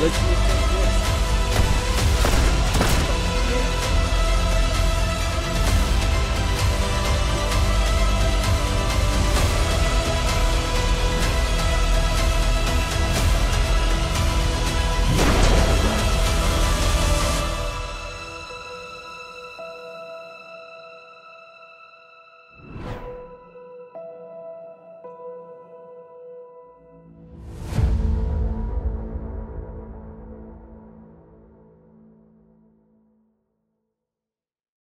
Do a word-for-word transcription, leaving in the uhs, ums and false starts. Let's